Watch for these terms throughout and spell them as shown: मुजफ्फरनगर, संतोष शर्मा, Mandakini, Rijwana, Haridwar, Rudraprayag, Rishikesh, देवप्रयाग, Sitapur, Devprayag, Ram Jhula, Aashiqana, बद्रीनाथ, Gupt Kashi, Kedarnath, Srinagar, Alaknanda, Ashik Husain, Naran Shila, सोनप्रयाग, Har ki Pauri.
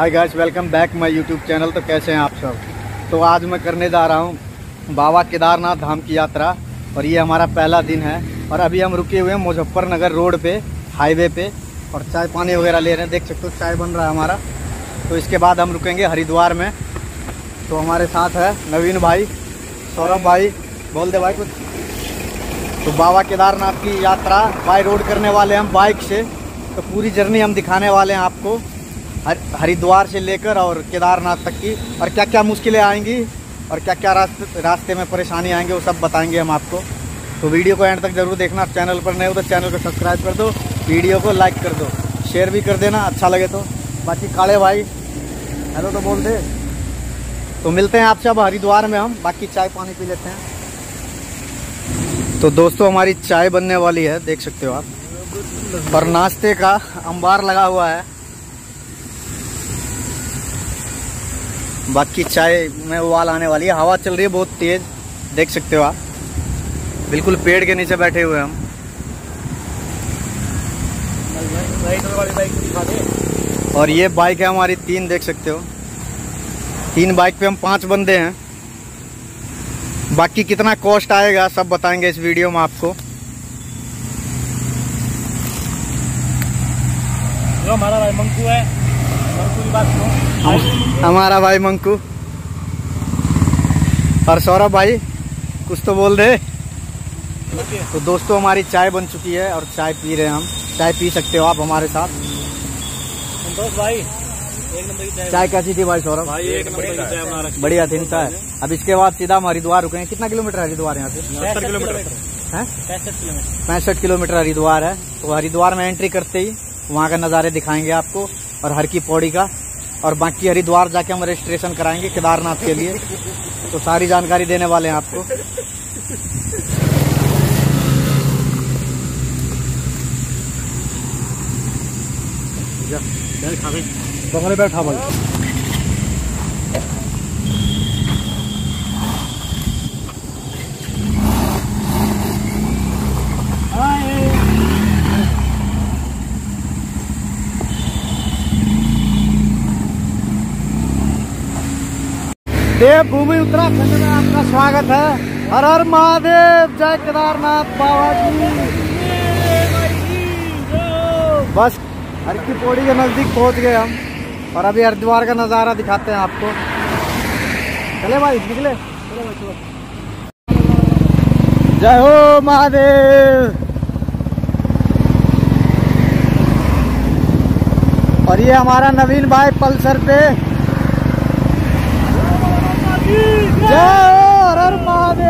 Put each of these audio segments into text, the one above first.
Hi guys, welcome back my YouTube channel. तो कैसे हैं आप सब? तो आज मैं करने जा रहा हूं बाबा केदारनाथ धाम की यात्रा और ये हमारा पहला दिन है। और अभी हम रुके हुए हैं मुजफ्फरनगर रोड पे, हाईवे पे, और चाय पानी वगैरह ले रहे हैं। देख सकते हो चाय बन रहा है हमारा। तो इसके बाद हम रुकेंगे हरिद्वार में। तो हमारे साथ है नवीन भाई, सौरभ भाई, बोल दे भाई कुछ। तो बाबा केदारनाथ की यात्रा बाई रोड करने वाले हम बाइक से। तो पूरी जर्नी हम दिखाने वाले हैं आपको, हरिद्वार से लेकर और केदारनाथ तक की, और क्या क्या मुश्किलें आएंगी और क्या क्या रास्ते में परेशानी आएंगी, वो सब बताएंगे हम आपको। तो वीडियो को एंड तक जरूर देखना। चैनल पर नए हो तो चैनल को सब्सक्राइब कर दो, वीडियो को लाइक कर दो, शेयर भी कर देना अच्छा लगे तो। बाकी काले भाई हेलो तो बोल दे। तो मिलते हैं आपसे अब हरिद्वार में। हम बाकी चाय पानी पी लेते हैं। तो दोस्तों हमारी चाय बनने वाली है, देख सकते हो आप, और नाश्ते का अंबार लगा हुआ है। बाकी चाय में उबाल आने वाली है। हवा चल रही है बहुत तेज, देख सकते हो आप। बिल्कुल पेड़ के नीचे बैठे हुए हम। और ये बाइक है हमारी तीन, देख सकते हो, तीन बाइक पे हम पांच बंदे हैं। बाकी कितना कॉस्ट आएगा सब बताएंगे इस वीडियो में आपको। जो हमारा भाई मंकू है, हमारा भाई मंकू, और सौरभ भाई कुछ तो बोल दे। तो दोस्तों हमारी चाय बन चुकी है और चाय पी रहे हैं हम। चाय पी सकते हो आप हमारे साथ। संतोष भाई एक नंबर की चाय कैसी थी भाई सौरभ? भाई एक नंबर की चाय बना रखी, बढ़िया थी चाय। अब इसके बाद सीधा हम हरिद्वार रुकेंगे। कितना किलोमीटर है हरिद्वार यहाँ से? 65 किलोमीटर हरिद्वार है। तो हरिद्वार में एंट्री करते ही वहाँ का नज़ारे दिखाएंगे आपको, और हर की पौड़ी का, और बाकी हरिद्वार जाके हम रजिस्ट्रेशन कराएंगे केदारनाथ के लिए। तो सारी जानकारी देने वाले हैं आपको। बंगले बैठा भाई। देवभूमि उत्तराखंड में आपका स्वागत है। हर हर महादेव, जय केदारनाथ बाबा जी। बस हर की पौड़ी के नजदीक पहुंच गए हम, और अभी हरिद्वार का नज़ारा दिखाते हैं आपको। चले भाई निकले। जय हो महादेव। और ये हमारा नवीन भाई पल्सर पे। जय हर हर महादेव।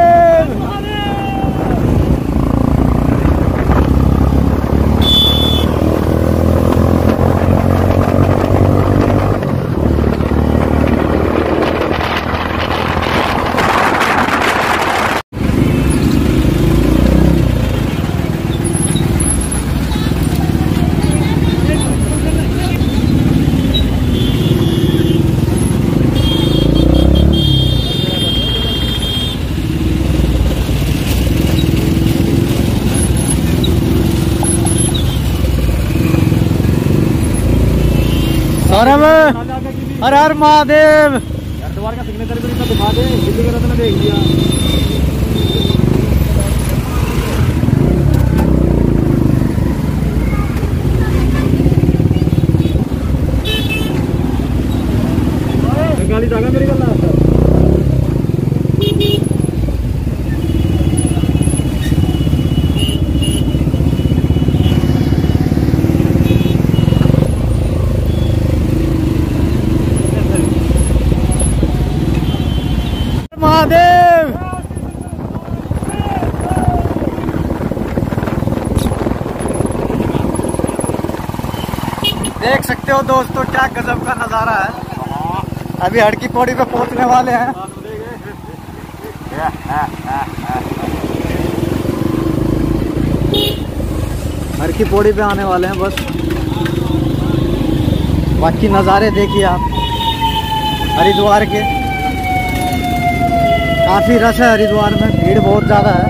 हर हर महादेव। हरिद्वार का सिग्नेचर भी इतना दिखा दे, दिल्ली का रत्न देख लिया। गाड़ी जागा मेरी गल सकते हो दोस्तों, क्या गजब का नज़ारा है। अभी हर की पौड़ी पे पहुंचने वाले हैं। हर की पौड़ी पे आने वाले हैं बस। बाकी नज़ारे देखिए आप हरिद्वार के। काफ़ी रश है हरिद्वार में, भीड़ बहुत ज़्यादा है।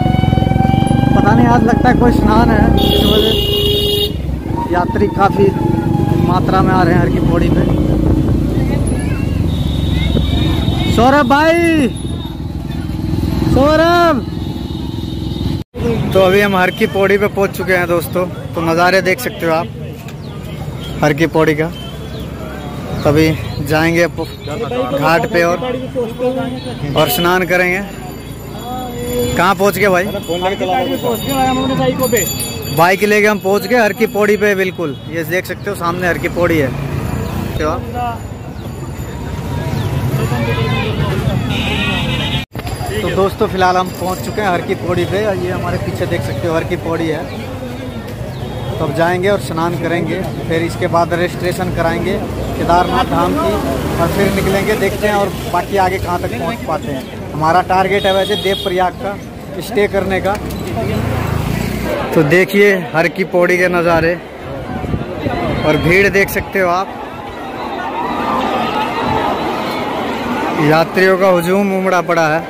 पता नहीं आज लगता है कोई स्नान है, इस वजह से यात्री काफ़ी मात्रा में आ रहे हैं हर की पौड़ी पे। सौरभ भाई, सौरभ। तो अभी हम हर की पौड़ी पे पहुंच चुके हैं दोस्तों। तो नज़ारे देख सकते हो आप हर की पौड़ी का। तभी जाएंगे घाट पे और स्नान करेंगे। कहाँ पहुँच गए भाई? बाइक लेके हम पहुँच गए हर की पौड़ी पे। बिल्कुल ये देख सकते हो सामने हर की पौड़ी है। तो दोस्तों फिलहाल हम पहुँच चुके हैं हर की पौड़ी पे। ये हमारे पीछे देख सकते हो हर की पौड़ी है। तो अब जाएंगे और स्नान करेंगे, फिर इसके बाद रजिस्ट्रेशन कराएंगे केदारनाथ धाम की और फिर निकलेंगे। देखते हैं और बाकी आगे कहाँ तक पहुँच पाते हैं। हमारा टारगेट है वैसे देवप्रयाग का स्टे करने का। तो देखिए हर की पौड़ी के नज़ारे और भीड़ देख सकते हो आप। यात्रियों का हुजूम उमड़ा पड़ा है।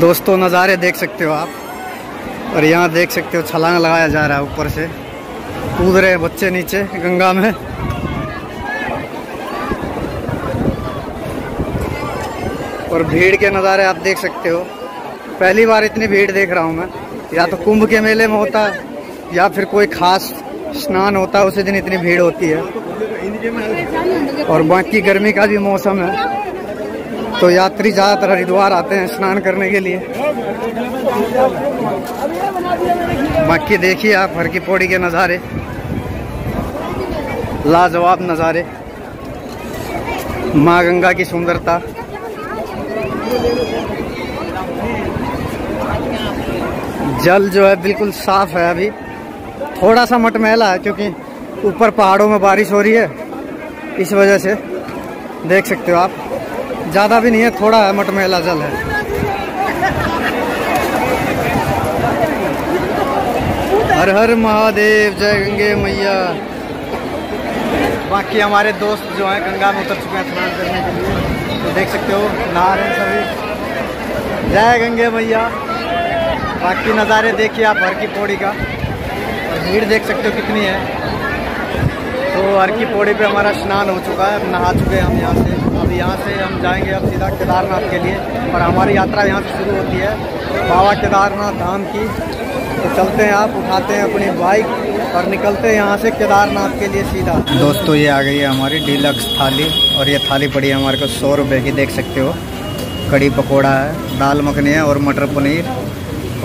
दोस्तों नज़ारे देख सकते हो आप। और यहाँ देख सकते हो छलांग लगाया जा रहा है, ऊपर से कूद रहे हैं बच्चे नीचे गंगा में। और भीड़ के नज़ारे आप देख सकते हो। पहली बार इतनी भीड़ देख रहा हूँ मैं। या तो कुंभ के मेले में होता है या फिर कोई खास स्नान होता है उसी दिन इतनी भीड़ होती है। और बाकी गर्मी का भी मौसम है तो यात्री ज़्यादातर हरिद्वार आते हैं स्नान करने के लिए। बाकी देखिए आप हर की पौड़ी के नज़ारे, लाजवाब नज़ारे, माँ गंगा की सुंदरता। जल जो है बिल्कुल साफ है। अभी थोड़ा सा मटमैला है क्योंकि ऊपर पहाड़ों में बारिश हो रही है, इस वजह से देख सकते हो आप। ज़्यादा भी नहीं है, थोड़ा है, मटमैला जल है। हर हर महादेव, जय गंगे मैया। बाकी हमारे दोस्त जो हैं गंगा में उतर चुके हैं स्नान करने के लिए। तो देख सकते हो नहा रहे हैं सभी, जय गंगे मैया। बाकी नज़ारे देखिए आप हर की पौड़ी का। भीड़ देख सकते हो कितनी है। तो हर की पौड़ी पे हमारा स्नान हो चुका है, नहा चुके हैं हम यहाँ से। अब यहाँ से हम जाएंगे अब सीधा केदारनाथ के लिए और हमारी यात्रा यहाँ से शुरू होती है बाबा केदारनाथ धाम की। तो चलते हैं आप, उठाते हैं अपनी बाइक और निकलते हैं यहाँ से केदारनाथ के लिए सीधा। दोस्तों ये आ गई है हमारी डीलक्स थाली और ये थाली पड़ी है हमारे को 100 रुपये की। देख सकते हो कड़ी पकौड़ा है, दाल मखनी है और मटर पनीर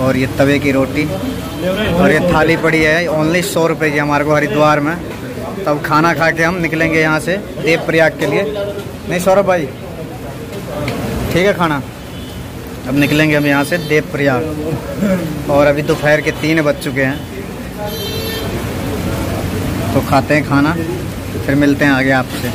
और ये तवे की रोटी। और ये थाली पड़ी है ओनली 100 रुपये की हमारे को हरिद्वार में। तब खाना खा के हम निकलेंगे यहाँ से देवप्रयाग के लिए। नहीं सौरभ भाई ठीक है खाना। अब निकलेंगे हम यहाँ से देवप्रयाग और अभी दोपहर के 3 बज चुके हैं। तो खाते हैं खाना, फिर मिलते हैं आगे आपसे।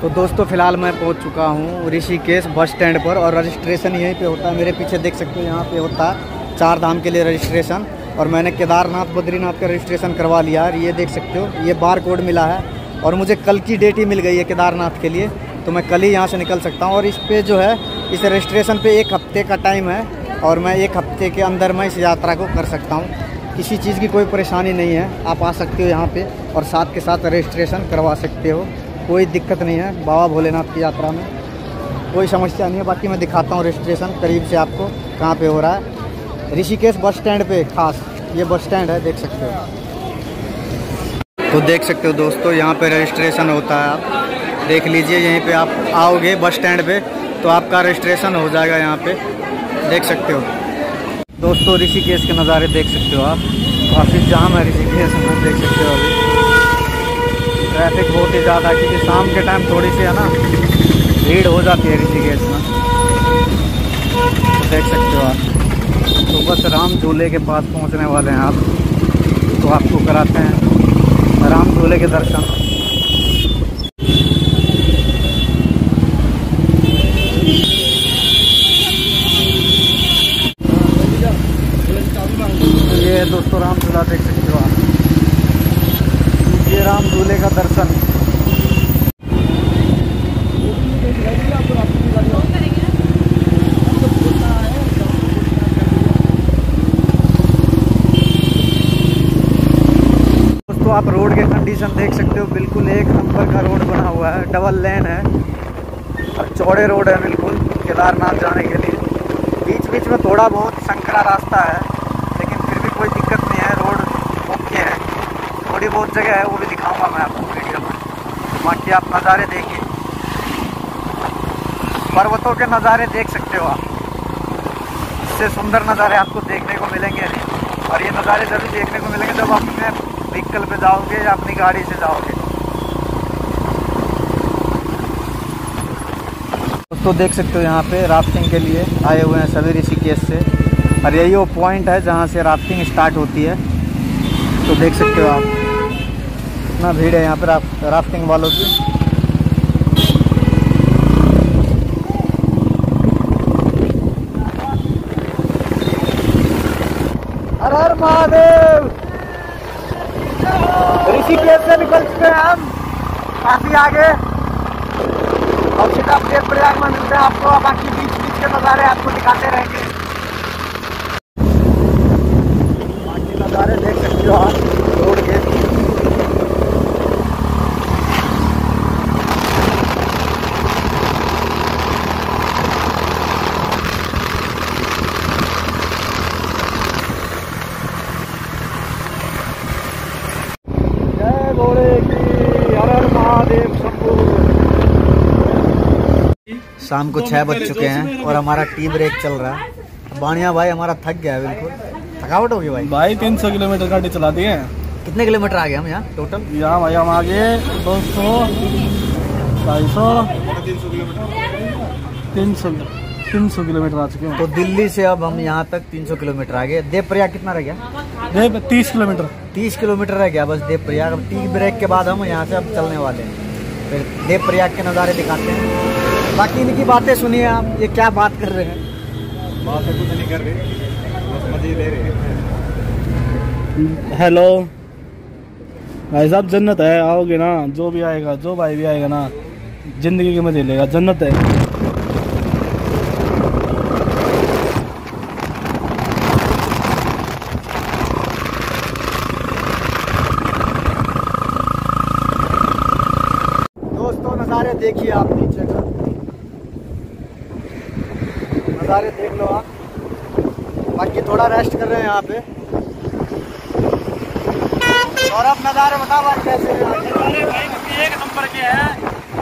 तो दोस्तों फ़िलहाल मैं पहुंच चुका हूं ऋषिकेश बस स्टैंड पर और रजिस्ट्रेशन यहीं पे होता है। मेरे पीछे देख सकते हो यहाँ पे होता है 4 धाम के लिए रजिस्ट्रेशन। और मैंने केदारनाथ बद्रीनाथ का रजिस्ट्रेशन करवा लिया है। ये देख सकते हो ये बार कोड मिला है और मुझे कल की डेट ही मिल गई है केदारनाथ के लिए। तो मैं कल ही यहाँ से निकल सकता हूँ। और इस पर जो है इस रजिस्ट्रेशन पर 1 हफ्ते का टाइम है और मैं 1 हफ्ते के अंदर मैं इस यात्रा को कर सकता हूँ। किसी चीज़ की कोई परेशानी नहीं है। आप आ सकते हो यहाँ पर और साथ के साथ रजिस्ट्रेशन करवा सकते हो, कोई दिक्कत नहीं है। बाबा भोलेनाथ की यात्रा में कोई समस्या नहीं है। बाकी मैं दिखाता हूँ रजिस्ट्रेशन करीब से आपको कहाँ पे हो रहा है। ऋषिकेश बस स्टैंड पे, खास ये बस स्टैंड है देख सकते हो। तो देख सकते हो दोस्तों यहाँ पे रजिस्ट्रेशन होता है, आप देख लीजिए। यहीं पे आप आओगे बस स्टैंड पे तो आपका रजिस्ट्रेशन हो जाएगा यहाँ पर देख सकते हो। दोस्तों ऋषिकेश के नज़ारे देख सकते हो आप। काफ़ी जाम है ऋषिकेश में देख सकते हो। अभी ट्रैफिक बहुत ही ज़्यादा क्योंकि शाम के टाइम थोड़ी सी है ना भीड़ हो जाती है ऋषिकेश में। देख सकते हो आप। तो बस राम झूले के पास पहुंचने वाले हैं आप। तो आपको कराते हैं राम झूले के दर्शन। राम झूले का दर्शन। दोस्तों आप रोड के कंडीशन देख सकते हो, बिल्कुल एक नंबर का रोड बना हुआ है, डबल लेन है और चौड़े रोड है बिल्कुल केदारनाथ जाने के लिए। बीच बीच में थोड़ा बहुत संकरा रास्ता है लेकिन फिर भी कोई दिक्कत नहीं है, रोड ओके है। थोड़ी बहुत जगह है वो भी दिखाऊंगा मैं आपको वीडियो में, बाकी आप नज़ारे देखिए, पर्वतों के नज़ारे देख सकते हो आप। इससे सुंदर नज़ारे आपको देखने को मिलेंगे नहीं, और ये नज़ारे जरूर देखने को मिलेंगे जब आप अपने व्हीकल पर जाओगे या अपनी गाड़ी से जाओगे। तो देख सकते हो यहाँ पे राफ्टिंग के लिए आए हुए हैं सभी ऋषिकेश से, और यही वो पॉइंट है जहाँ से राफ्टिंग स्टार्ट होती है। तो देख सकते हो आप इतना भीड़ है यहाँ पे राफ्टिंग वालों की। हर हर महादेव। ऋषिकेश से निकल चुके हैं हम काफी आगे, और देवप्रयाग में मिलते हैं आपको, बाकी बीच बीच के नज़ारे आपको दिखाते रहेंगे। बाकी नज़ारे देख सकते हो आप रोड के। जय भोले की, हर हर महादेव शंभू। शाम को 6 बज चुके हैं और हमारा टी ब्रेक चल रहा है। बानिया भाई हमारा थक गया है बिल्कुल, थकावट होगी भाई। भाई 300 किलोमीटर गाड़ी चला दी है। कितने किलोमीटर आ गए हम यहाँ टोटल? यहाँ भाई हम आ गए 200, 250, 300 किलोमीटर आ चुके हैं। तो दिल्ली से अब हम यहाँ तक 300 किलोमीटर आ गए। देवप्रयाग कितना रह गया? देव 30 किलोमीटर रह गया बस देवप्रयाग। अब टी ब्रेक के बाद हम यहाँ से अब चलने वाले हैं, फिर देवप्रयाग के नज़ारे दिखाते हैं। बाकी इनकी बातें सुनिए आप, ये क्या बात कर रहे हैं? बातें कुछ नहीं कर रहे, बस मजे ले रहे हैं। हेलो भाई साहब, जन्नत है, आओगे ना, जो भी आएगा, जो भाई भी आएगा ना, जिंदगी के मजे लेगा, जन्नत है। दोस्तों नज़ारे देखिए आप, नीचे का नज़ारे देख लो आप। बाकी थोड़ा रेस्ट कर रहे हैं यहाँ पे। और अब नज़ारे बता बात कैसे हैं? नज़ारे भाई एक नंबर के हैं,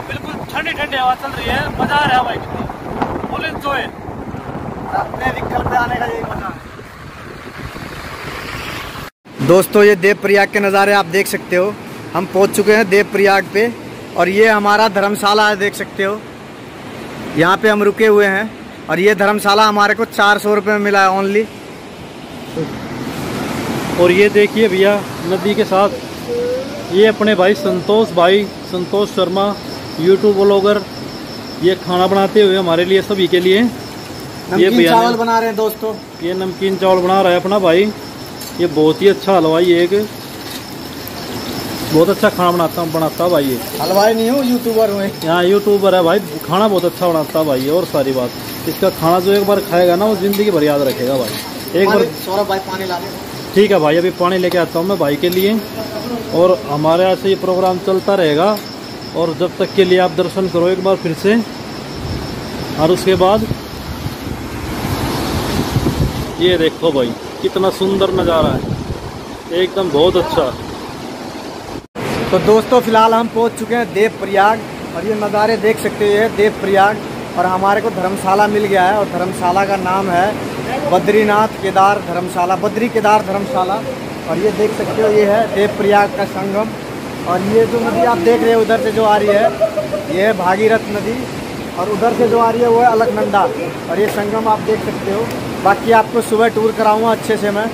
बिल्कुल ठंडी ठंडी हवा चल रही है, मज़ा आ रहा है भाई, कितना फुल एंजॉय। अपने व्हीकल पे आने का यही मज़ा है। दोस्तों ये देवप्रयाग के नज़ारे आप देख सकते हो, हम पहुँच चुके हैं देवप्रयाग पे, और ये हमारा धर्मशाला है, देख सकते हो यहाँ पे हम रुके हुए हैं। और ये धर्मशाला हमारे को 400 रुपये में मिला है ओनली। और ये देखिए भैया नदी के साथ, ये अपने भाई संतोष शर्मा यूट्यूब ब्लॉगर, ये खाना बनाते हुए हमारे लिए सभी के लिए नमकीन चावल बना रहे हैं। दोस्तों ये नमकीन चावल बना रहा है अपना भाई, ये बहुत ही अच्छा हलवाई, एक बहुत अच्छा खाना बनाता भाई। ये हलवाई नहीं हूँ, यूट्यूबर हूँ। यहाँ यूट्यूबर है भाई, खाना बहुत अच्छा बनाता भाई। और सारी बात, इसका खाना जो एक बार खाएगा ना वो जिंदगी भर याद रखेगा भाई। एक बार सौरभ भाई पानी ला, ठीक है भाई अभी पानी लेके आता हूँ मैं भाई के लिए। और हमारे यहाँ से ये प्रोग्राम चलता रहेगा, और जब तक के लिए आप दर्शन करो एक बार फिर से, और उसके बाद ये देखो भाई कितना सुंदर नज़ारा है, एकदम बहुत अच्छा। तो दोस्तों फ़िलहाल हम पहुंच चुके हैं देवप्रयाग, और ये नज़ारे देख सकते हैं देवप्रयाग। और हमारे को धर्मशाला मिल गया है, और धर्मशाला का नाम है बद्रीनाथ केदार धर्मशाला, बद्री केदार धर्मशाला। और ये देख सकते हो ये है देवप्रयाग का संगम, और ये जो नदी आप देख रहे हो उधर से जो आ रही है ये है भागीरथ नदी, और उधर से जो आ रही है वो है अलकनंदा। और ये संगम आप देख सकते हो, बाकी आपको सुबह टूर कराऊँगा अच्छे से मैं।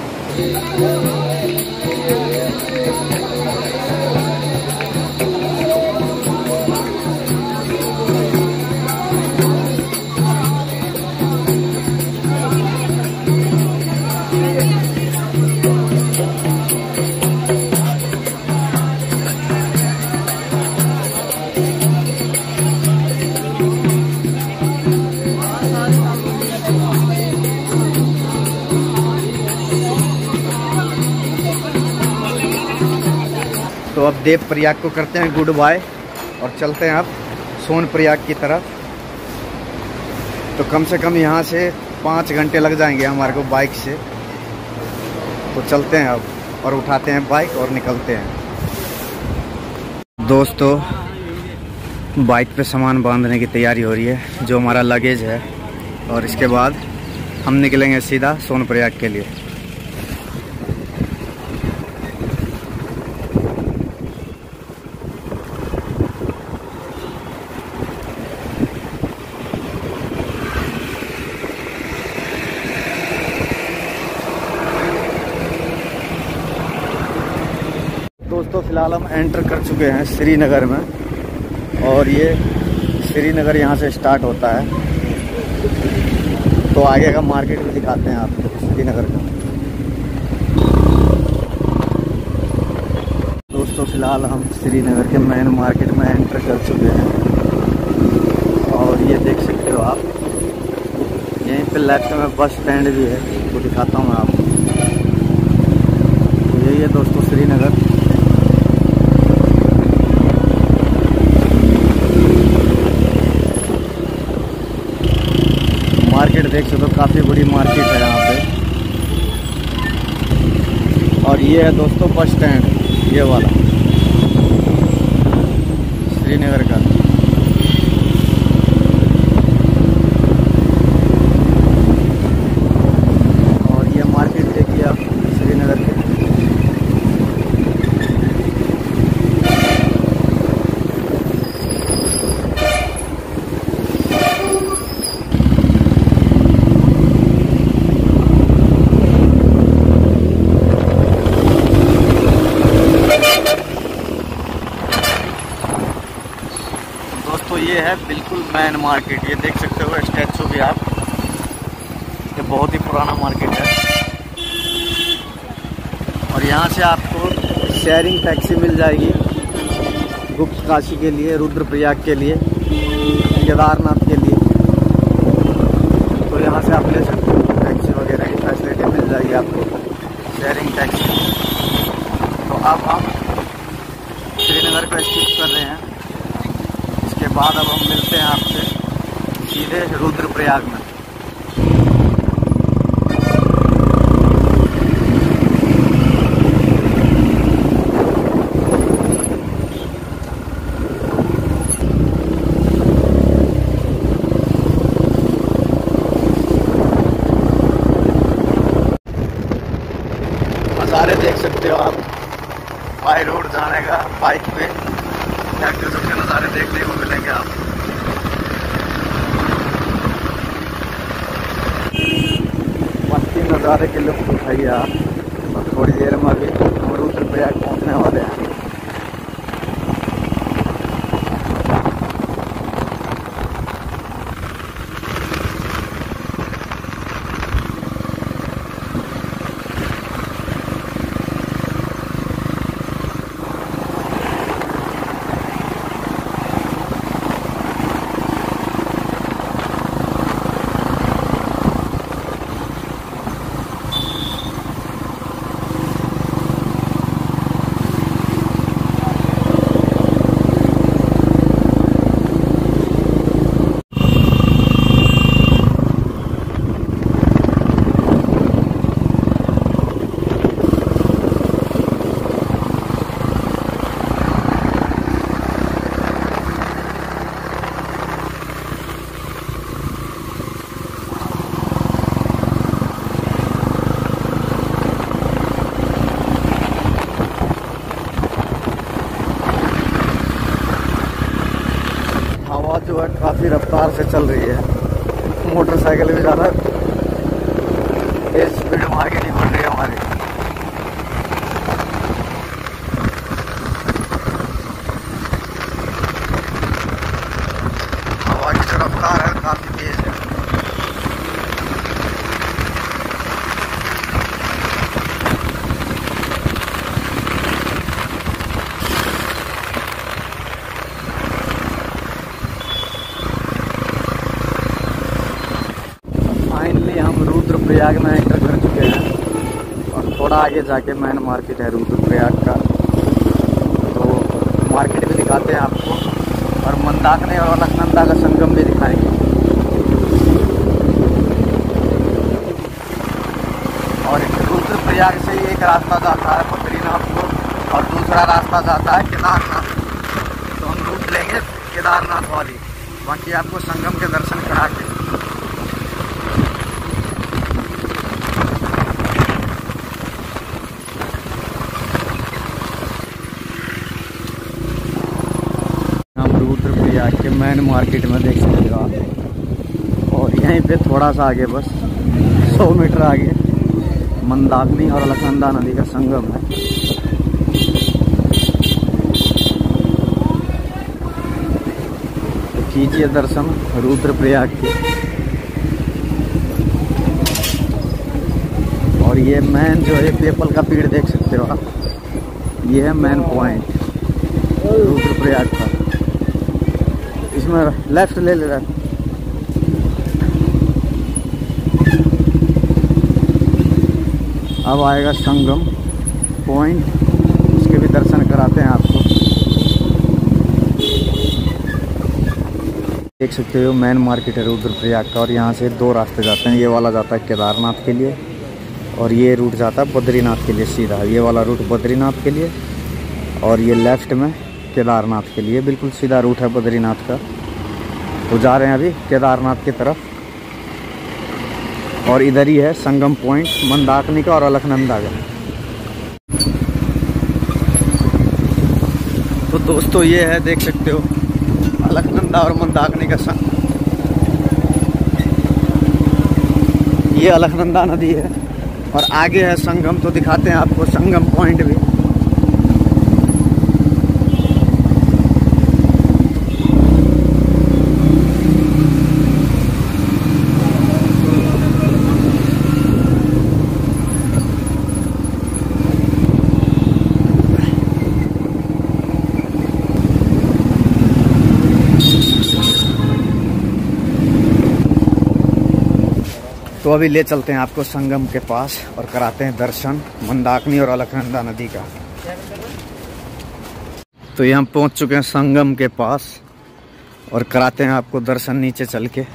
देवप्रयाग को करते हैं गुड बाय और चलते हैं आप सोनप्रयाग की तरफ। तो कम से कम यहाँ से 5 घंटे लग जाएंगे हमारे को बाइक से। तो चलते हैं अब और उठाते हैं बाइक और निकलते हैं। दोस्तों बाइक पे सामान बांधने की तैयारी हो रही है जो हमारा लगेज है, और इसके बाद हम निकलेंगे सीधा सोनप्रयाग के लिए। दोस्तों फिलहाल हम एंटर कर चुके हैं श्रीनगर में, और ये श्रीनगर यहाँ से स्टार्ट होता है। तो आगे का मार्केट भी दिखाते हैं आपको श्रीनगर का। दोस्तों फिलहाल हम श्रीनगर के मेन मार्केट में एंटर कर चुके हैं, और ये देख सकते हो आप, यहीं पे लेफ्ट में बस स्टैंड भी है, वो दिखाता हूँ मैं आपको। तो यही है दोस्तों श्रीनगर। मार्केट देख सकते हो, काफ़ी बड़ी मार्केट है यहाँ पे। और ये है दोस्तों बस स्टैंड, ये वाला श्रीनगर का। और ये मार्केट देखिए आप श्रीनगर की। बिल्कुल मैन मार्केट, ये देख सकते हो स्टैचू भी आप, ये बहुत ही पुराना मार्केट है। और यहाँ से आपको शेयरिंग टैक्सी मिल जाएगी गुप्त काशी के लिए, रुद्रप्रयाग के लिए, केदारनाथ के लिए। तो यहाँ से आप ले सकते हो, टैक्सी वगैरह की फैसिलिटी मिल जाएगी आपको, शेयरिंग टैक्सी। तो अब हम श्रीनगर को स्किप कर रहे हैं, इसके बाद अब हम मिलते हैं आपसे सीधे रुद्रप्रयाग में। नज़ारे देख सकते हो आप, बाई रोड जाने का बाइक पे सबके नज़ारे देखने को मिलेंगे आप। मस्ती नज़ारे के लोग उठाइए आप। और थोड़ी देर में अभी हम रुद्रप्रयाग पहुँचने वाले हैं। काफ़ी रफ्तार से चल रही है, मोटरसाइकिल भी ज़्यादा तेज स्पीड में आगे नहीं बढ़ रही है हमारी। हवा की जो रफ्तार है काफ़ी तेज है। प्रयाग में एंटर कर चुके हैं, और थोड़ा आगे जाके मेन मार्केट है रुद्रप्रयाग का। तो मार्केट भी दिखाते हैं आपको, और मंदाकिनी और अलकनंदा का संगम भी दिखाएंगे। और रुद्रप्रयाग से ही एक रास्ता जाता है बद्रीनाथ को, और दूसरा रास्ता जाता है केदारनाथ, तो हम रूट लेंगे केदारनाथ वाली। बाकी आपको संगम के दर्शन करा के के मेन मार्केट में देख सकेगा। और यहीं पे थोड़ा सा आगे बस 100 मीटर आगे मंदाकिनी और अलकनंदा नदी का संगम है। तो कीजिए दर्शन रुद्रप्रयाग के। और ये मेन जो है पीपल का पेड़ देख सकते हो आप, ये है मेन पॉइंट रुद्रप्रयाग का। लेफ्ट ले ले रहा है। अब आएगा संगम पॉइंट, उसके भी दर्शन कराते हैं आपको। देख सकते हो मेन मार्केट है रुद्रप्रयाग का, और यहाँ से दो रास्ते जाते हैं। ये वाला जाता है केदारनाथ के लिए, और ये रूट जाता है बद्रीनाथ के लिए सीधा। ये वाला रूट बद्रीनाथ के लिए, और ये लेफ्ट में केदारनाथ के लिए। बिल्कुल सीधा रूट है बद्रीनाथ का। तो जा रहे हैं अभी केदारनाथ की तरफ, और इधर ही है संगम पॉइंट मंदाकिनी का और अलकनंदा का। तो दोस्तों ये है, देख सकते हो अलकनंदा और मंदाकिनी का संगम। ये अलकनंदा नदी है, और आगे है संगम। तो दिखाते हैं आपको संगम पॉइंट भी। तो अभी ले चलते हैं आपको संगम के पास, और कराते हैं दर्शन मंदाकिनी और अलकनंदा नदी का। तो यहाँ पहुँच चुके हैं संगम के पास, और कराते हैं आपको दर्शन नीचे चल के।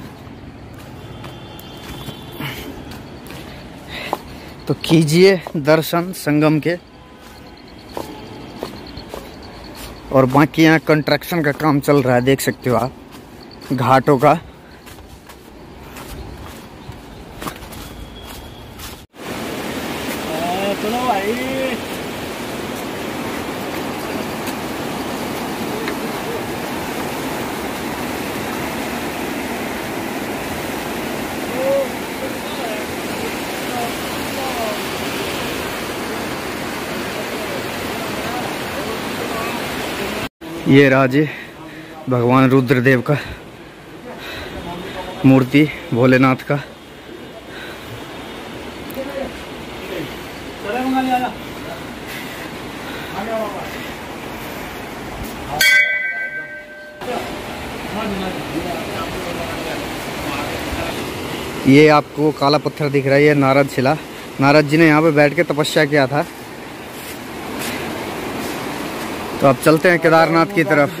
तो कीजिए दर्शन संगम के। और बाकी यहाँ कंस्ट्रक्शन का काम चल रहा है, देख सकते हो आप घाटों का। ये राजे भगवान रुद्रदेव का मूर्ति, भोलेनाथ का। ये आपको काला पत्थर दिख रहा है, ये नारद शिला। नारद जी ने यहाँ पे बैठ के तपस्या किया था। तो अब चलते हैं केदारनाथ की तरफ।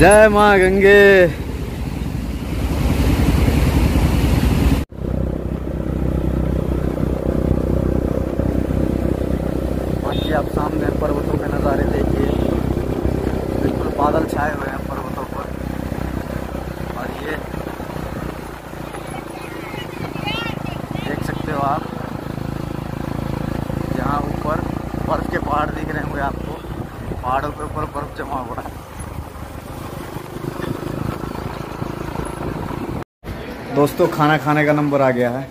जय माँ गंगे। आप सामने पर्वतों के नज़ारे देखिए, बिल्कुल बादल छाए हुए हैं पर्वतों पर। और ये देख सकते हो आप, यहाँ ऊपर बर्फ के पहाड़ दिख रहे होंगे आपको। पहाड़ों के ऊपर बर्फ जमा हुआ है। दोस्तों खाना खाने का नंबर आ गया है,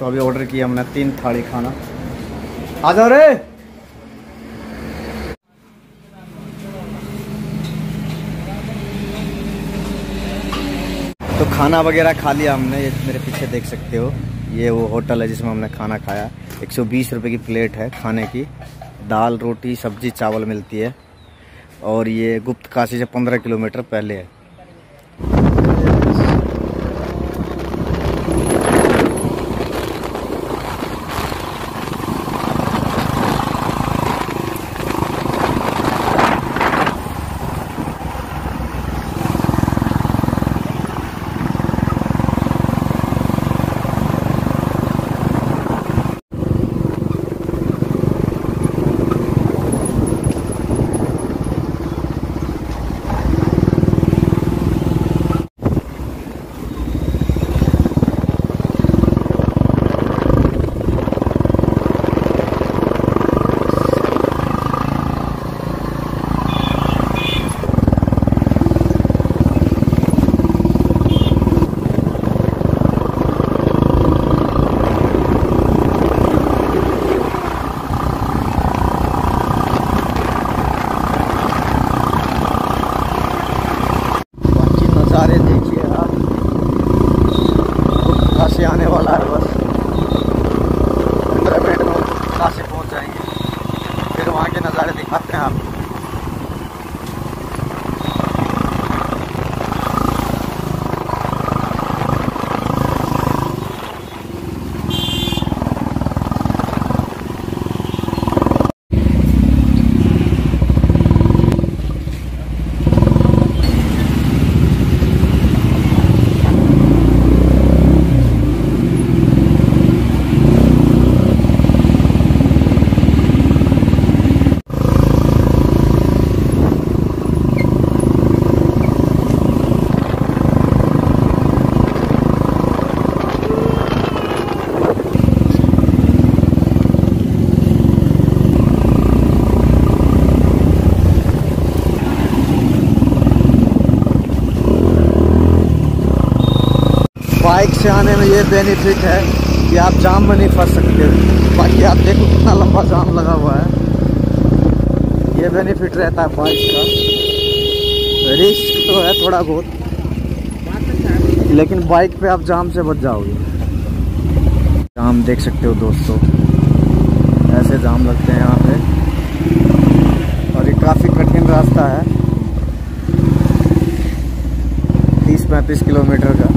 तो अभी ऑर्डर किया हमने 3 थाली खाना। आ जाओ रे। तो खाना वगैरह खा लिया हमने, ये मेरे पीछे देख सकते हो, ये वो होटल है जिसमें हमने खाना खाया। 120 रुपये की प्लेट है खाने की, दाल रोटी सब्जी चावल मिलती है। और ये गुप्त काशी से 15 किलोमीटर पहले है। बाइक से आने में ये बेनिफिट है कि आप जाम में नहीं फंस सकते हो। बाकी आप देखो कितना लंबा जाम लगा हुआ है, ये बेनिफिट रहता है बाइक का। रिस्क तो है थोड़ा बहुत, लेकिन बाइक पे आप जाम से बच जाओगे। जाम देख सकते हो दोस्तों, ऐसे जाम लगते हैं यहाँ पे। और ये काफ़ी कठिन रास्ता है, 30-35 किलोमीटर का।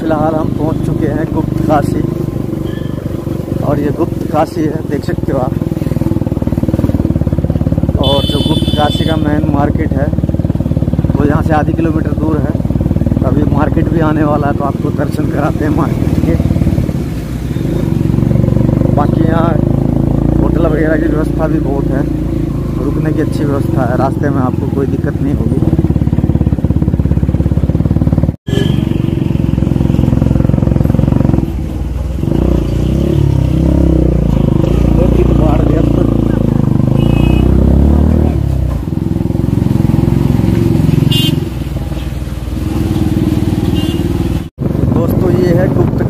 फिलहाल हम पहुंच चुके हैं गुप्त काशी, और ये गुप्त काशी है, देख सकते हो आप। और जो गुप्त काशी का मेन मार्केट है वो यहाँ से आधी किलोमीटर दूर है। अभी मार्केट भी आने वाला है, तो आपको दर्शन कराते हैं मार्केट के। बाकी यहाँ होटल वगैरह की व्यवस्था भी बहुत है, रुकने की अच्छी व्यवस्था है, रास्ते में आपको कोई दिक्कत नहीं होगी।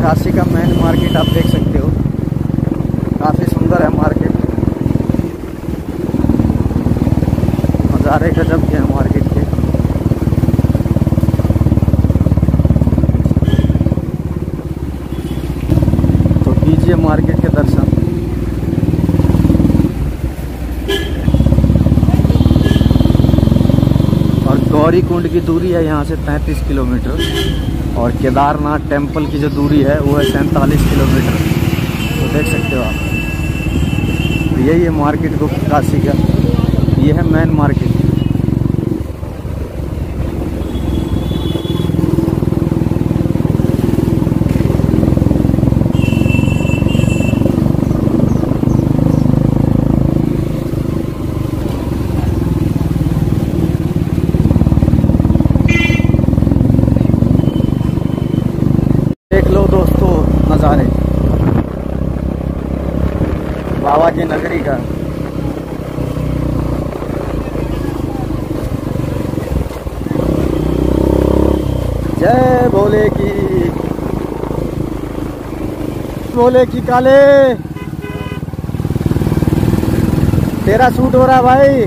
काशी का मेन मार्केट आप देख सकते हो, काफ़ी सुंदर है मार्केट, नज़ारे गजब के हैं मार्केट के। तो कीजिए मार्केट के दर्शन। और गौरी कुंड की दूरी है यहाँ से 33 किलोमीटर, और केदारनाथ टेम्पल की जो दूरी है वो है 47 किलोमीटर। तो देख सकते हो आप। यही है मार्केट गुप्त काशी का, ये है मेन मार्केट। बाबा की नगरी का जय भोले की, भोले की काले तेरा सूट हो रहा भाई।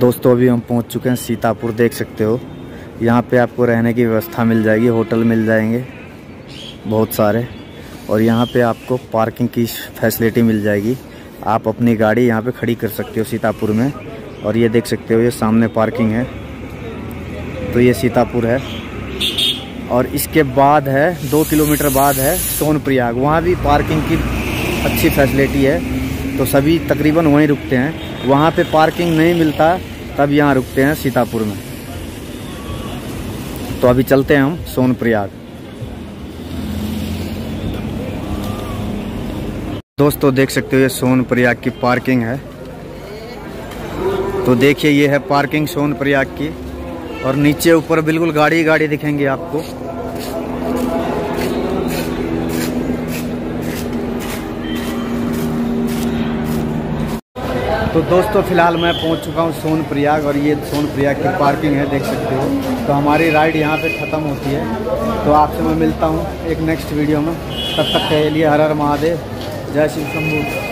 दोस्तों अभी हम पहुंच चुके हैं सीतापुर, देख सकते हो। यहाँ पे आपको रहने की व्यवस्था मिल जाएगी, होटल मिल जाएंगे बहुत सारे, और यहाँ पे आपको पार्किंग की फैसिलिटी मिल जाएगी। आप अपनी गाड़ी यहाँ पे खड़ी कर सकते हो सीतापुर में। और ये देख सकते हो, ये सामने पार्किंग है, तो ये सीतापुर है। और इसके बाद है 2 किलोमीटर बाद है सोनप्रयाग, वहाँ भी पार्किंग की अच्छी फैसिलिटी है, तो सभी तकरीबन वहीं रुकते हैं। वहाँ पे पार्किंग नहीं मिलता तब यहाँ रुकते हैं सीतापुर में। तो अभी चलते हैं हम सोनप्रयाग। दोस्तों देख सकते हो, ये सोनप्रयाग की पार्किंग है। तो देखिए ये है पार्किंग सोनप्रयाग की, और नीचे ऊपर बिल्कुल गाड़ी गाड़ी दिखेंगे आपको। तो दोस्तों फिलहाल मैं पहुंच चुका हूं सोनप्रयाग, और ये सोनप्रयाग की पार्किंग है, देख सकते हो। तो हमारी राइड यहां पे ख़त्म होती है, तो आपसे मैं मिलता हूं एक नेक्स्ट वीडियो में। तब तक के लिए हर हर महादेव, जय शिव शंभू।